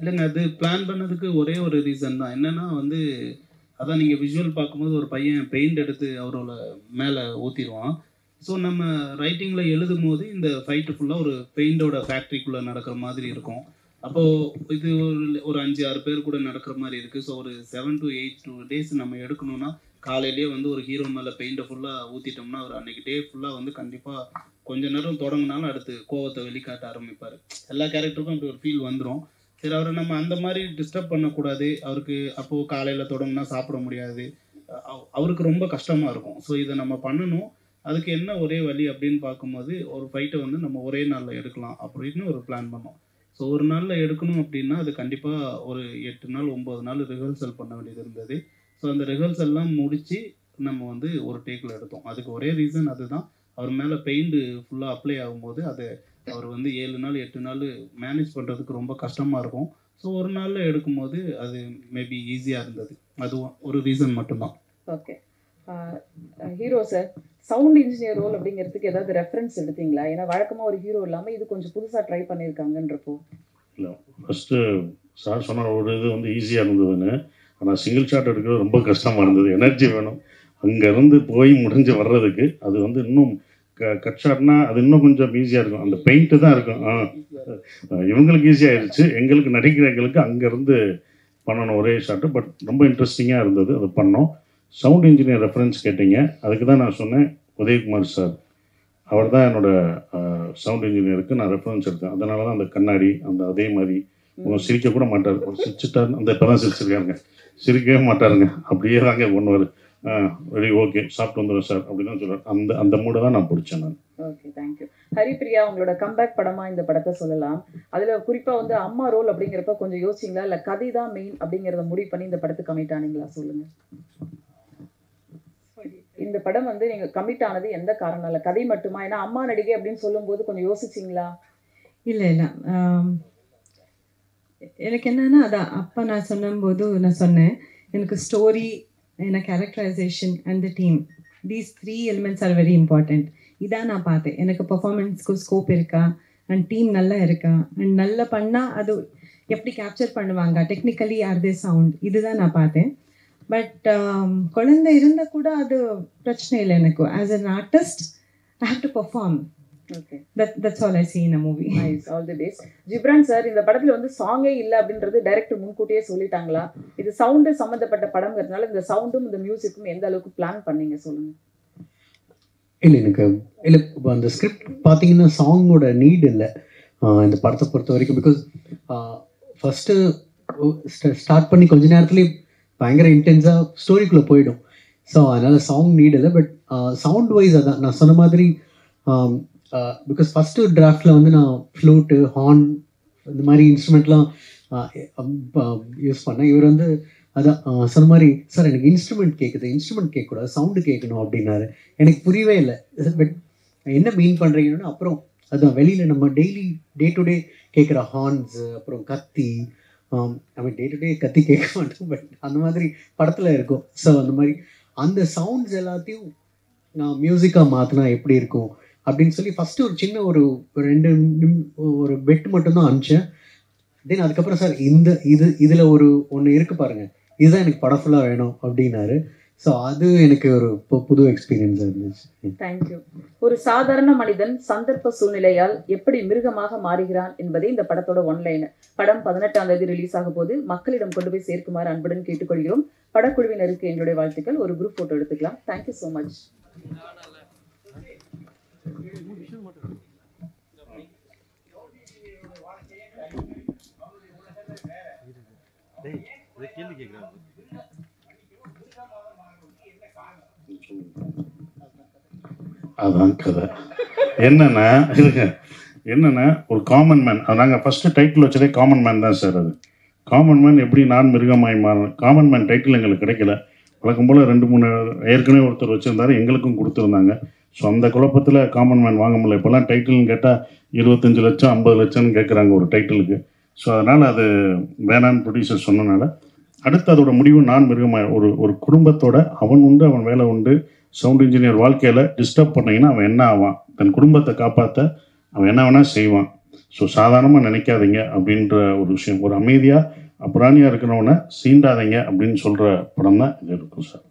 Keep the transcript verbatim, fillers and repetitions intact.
இல்லைங்க, அது பிளான் பண்ணதுக்கு ஒரே ஒரு ரீசன் தான். என்னென்னா வந்து அதான் நீங்கள் விஷுவல் பார்க்கும்போது ஒரு பையன் பெயிண்ட் எடுத்து அவரோட மேலே ஊற்றிடுவான். ஸோ நம்ம ரைட்டிங்கில் எழுதும் போது இந்த ஃபைட்டு ஃபுல்லாக ஒரு பெயிண்டோட ஃபேக்ட்ரிக்குள்ளே நடக்கிற மாதிரி இருக்கும். அப்போது இது ஒரு அஞ்சு ஆறு பேர் கூட நடக்கிற மாதிரி இருக்குது. ஸோ ஒரு seven to eight two days நம்ம எடுக்கணும்னா காலையிலேயே வந்து ஒரு ஹீரோ மேலே பெயிண்டை ஃபுல்லாக ஊற்றிட்டோம்னா அவர் அன்றைக்கி டே ஃபுல்லாக வந்து கண்டிப்பாக கொஞ்ச நேரம் தொடங்கினாலும் அடுத்து கோவத்தை வெளிக்காட்ட ஆரம்பிப்பார். எல்லா கேரக்டருக்கும் அப்படி ஒரு ஃபீல் வந்துடும். சரி, அவரை நம்ம அந்த மாதிரி டிஸ்டர்ப் பண்ணக்கூடாது. அவருக்கு அப்போது காலையில் தொடங்கினா சாப்பிட முடியாது, அவருக்கு ரொம்ப கஷ்டமாக இருக்கும். ஸோ இதை நம்ம பண்ணணும். அதுக்கு என்ன ஒரே வழி அப்படின்னு பார்க்கும்போது ஒரு ஃபைட்டை வந்து நம்ம ஒரே நாளில் எடுக்கலாம் அப்படின்னு ஒரு பிளான் பண்ணோம். ஸோ ஒரு நாளில் எடுக்கணும் அப்படின்னா அது கண்டிப்பாக ஒரு எட்டு நாள் ஒம்பது நாள் ரிஹர்சல் பண்ண வேண்டியது இருந்தது. ஸோ அந்த ரிஹர்சல்லாம் முடித்து நம்ம வந்து ஒரு டேக்கில் எடுத்தோம். அதுக்கு ஒரே ரீசன் அதுதான். அவர் மேலே பெயிண்ட் ஃபுல்லாக அப்ளை ஆகும்போது அதை அவர் வந்து ஏழு நாள் எட்டு நாள் மேனேஜ் பண்ணுறதுக்கு ரொம்ப கஷ்டமாக இருக்கும். ஸோ ஒரு நாளில் எடுக்கும்போது அது மேபி ஈஸியாக இருந்தது. அதுவும் ஒரு ரீசன் மட்டும்தான். Okay hero sir, sound engineer role அப்படிங்கிறதுக்கு ஏதாவது ரெஃபரன்ஸ் எடுத்தீங்களா? ஏன்னா வழக்கமாக ஒரு ஹீரோ இல்லாமல் இது கொஞ்சம் புதுசாக ட்ரை பண்ணியிருக்காங்கன்றப்போ. இல்லை, ஃபஸ்ட்டு சார் சொன்ன ஒரு இது வந்து ஈஸியாக இருந்ததுன்னு, ஆனால் சிங்கிள் ஷாட் எடுக்கிறது ரொம்ப கஷ்டமாக இருந்தது. எனர்ஜி வேணும். அங்கேருந்து போய் முடிஞ்சு வர்றதுக்கு அது வந்து இன்னும் க கட் ஷாட்னா அது இன்னும் கொஞ்சம் ஈஸியாக இருக்கும். அந்த பெயிண்ட்டு தான் இருக்கும். ஆ, இவங்களுக்கு ஈஸியாகிடுச்சு. எங்களுக்கு நடிக்கிறவங்களுக்கு அங்கேருந்து பண்ணணும் ஒரே ஷாட்டு. பட் ரொம்ப இன்ட்ரெஸ்டிங்காக இருந்தது, அது பண்ணோம். சவுண்ட் இன்ஜினியர் ரெஃபரன்ஸ் கேட்டிங்க, அதுக்கு தான் நான் சொன்னேன் உதயகுமார் சார். அவர் தான் என்னோடய சவுண்ட் இன்ஜினியருக்கு நான் ரெஃபரன்ஸ் எடுத்தேன். அதனால தான் அந்த கண்ணாடி அந்த அதே மாதிரி அவங்க சிரிக்க கூட மாட்டார். ஒரு சிரிச்சுட்டார், அந்த இப்போ தான் சிரிச்சிருக்காருங்க, சிரிக்கவே மாட்டாருங்க, அப்படியே தாங்க பண்ணுவார். ஆ வெரி ஓகே, சாப்பிட்டு வந்துடும் சார் அப்படின்னு சொல்லுவார். அந்த அந்த மூட தான் நான் பிடிச்சேன் நான். Okay, thank you. ஹரிப்பிரியா, உங்களோட கம்பேக் படமாக இந்த படத்தை சொல்லலாம். அதில் குறிப்பாக வந்து அம்மா ரோல் அப்படிங்கிறப்ப கொஞ்சம் யோசிச்சிங்களா, இல்லை கதை தான் மெயின் அப்படிங்கிறத முடிவு பண்ணி இந்த படத்துக்கு கமிட் ஆனீங்களா? சொல்லுங்கள். இந்த படம் வந்து நீங்கள் கமிட் ஆனது எந்த காரணம்? இல்லை கதை மட்டுமா? ஏன்னா அம்மா நடிகை அப்படின்னு சொல்லும்போது கொஞ்சம் யோசிச்சிங்களா? இல்லை இல்லை, எனக்கு என்னன்னா அதான் அப்பா நான் சொன்னும்போது நான் சொன்னேன், எனக்கு story and a characterization and the team, these three elements are very important. Idha na paathe enakku performance ku scope iruka and team nalla iruka and nalla panna adu eppadi capture pannuvanga technically are they sound, idhu da na paathe. But kolanda irunda kuda adu prachne illa enakku, as an artist I have to perform. Okay, that that's all I see in a movie. Nice, all the best. Jibran sir, இந்த படத்துல வந்து சாங்கே இல்ல அப்படின்றது director முன்கூட்டியே சொல்லிட்டாங்களா? இது sound சம்பந்தப்பட்ட படம்ங்கிறதுனால இந்த சவுண்டும் இந்த மியூசிக்கும் எந்த அளவுக்கு பிளான் பண்ணீங்க சொல்லுங்க. இல்ல எனக்கு இல்ல அந்த ஸ்கிரிப்ட் பாத்தீங்கன்னா சாங்கோட நீட் இல்ல இந்த படத்தை பொறுத்த வரைக்கும். பிகாஸ் ஃபர்ஸ்ட் ஸ்டார்ட் பண்ணி கொஞ்ச நேரத்துலயே பயங்கர இன்டென்ஸா ஸ்டோரிக்குள்ள போயிடும். ஸோ அதனால சாங் நீட் இல்லை. பட் சவுண்ட் வைஸ் அதான் நான் சொன்ன மாதிரி பிகாஸ் ஃபஸ்ட்டு ட்ராஃப்டில் வந்து நான் ஃப்ளூட்டு ஹார்ன் இந்த மாதிரி இன்ஸ்ட்ருமெண்ட்லாம் யூஸ் பண்ணேன். இவர் வந்து அதான் சொன்ன மாதிரி சார் எனக்கு இன்ஸ்ட்ருமெண்ட் கேட்குது, இன்ஸ்ட்ருமெண்ட் கேட்கக்கூடாது சவுண்டு கேட்கணும் அப்படின்னாரு. எனக்கு புரியவே இல்லை. பட் என்ன மீன் பண்ணுறீங்கன்னா அப்புறம் அதுதான் வெளியில் நம்ம டெய்லி டே டு டே கேட்குற ஹார்ன்ஸு அப்புறம் கத்தி, ஐ மீன் டே டு டே கத்தி கேட்க மாட்டோம், பட் அந்த மாதிரி படத்தில் இருக்கும். ஸோ அந்த மாதிரி அந்த சவுண்ட்ஸ் எல்லாத்தையும் நான் மியூசிக்காக மாற்றினா எப்படி இருக்கும் அப்படின்னு சொல்லி ஃபஸ்ட்டு ஒரு சின்ன ஒரு ரெண்டு நிம் ஒரு பெட் மட்டும்தான் அனுப்பிச்சேன். தென் அதுக்கப்புறம் சார் இந்த இது இதில் ஒரு ஒன்று இருக்குது பாருங்கள், இதுதான் எனக்கு படம் ஃபுல்லாக வேணும் அப்படின்னாரு. ஸோ அது எனக்கு ஒரு புது எக்ஸ்பீரியன்ஸாக இருந்துச்சு. தேங்க்யூ. ஒரு சாதாரண மனிதன் சந்தர்ப்ப சூழ்நிலையால் எப்படி மிருகமாக மாறுகிறான் என்பதே இந்த படத்தோட ஒன்லைன். படம் பதினெட்டாம் தேதி ரிலீஸ் ஆகும் போது மக்களிடம் கொண்டு போய் சேர்க்குமாறு அன்புடன் கேட்டுக்கொள்கிறோம். படக்குழுவினருக்கு எங்களுடைய வாழ்த்துக்கள். ஒரு குரூப் ஃபோட்டோ எடுத்துக்கலாம். Thank you so much. அதான் கதை என்னன்னா இருங்க என்னன்னா ஒரு காமன் மேன். நாங்கள் ஃபர்ஸ்ட் டைட்டில் வச்சதே காமன் மேன் தான் சார். அது காமன் மேன் எப்படி நான் மிருகமாய் மாறணும். காமன் மேன் டைட்டில் எங்களுக்கு கிடைக்கல. வழக்கம் போல் ரெண்டு மூணு ஏற்கனவே ஒருத்தர் வச்சுருந்தாரு, எங்களுக்கும் கொடுத்துருந்தாங்க. ஸோ அந்த குழப்பத்தில் காமன் மேன் வாங்க முடியல. இப்போல்லாம் டைட்டில்னு கேட்டால் இருபத்தஞ்சி லட்சம் ஐம்பது லட்சம்னு கேட்குறாங்க ஒரு டைட்டிலுக்கு. ஸோ அதனால் அது வேணான்னு ப்ரொடியூசர் சொன்னனால அடுத்து அதோட முடிவு நான் மிருகமாய். ஒரு ஒரு குடும்பத்தோட அவன் உண்டு அவன் வேலை உண்டு. சவுண்ட் இன்ஜினியர் வாழ்க்கையில் டிஸ்டர்ப் பண்ணிங்கன்னா அவன் என்ன ஆவான், தன் குடும்பத்தை காப்பாற்ற அவன் என்ன வேணால் செய்வான். ஸோ சாதாரணமாக நினைக்காதீங்க அப்படின்ற ஒரு விஷயம். ஒரு அமைதியாக அப்புறாணியாக இருக்கிறவனை சீண்டாதீங்க அப்படின்னு சொல்கிற படம் தான் இது இருக்கும் சார்.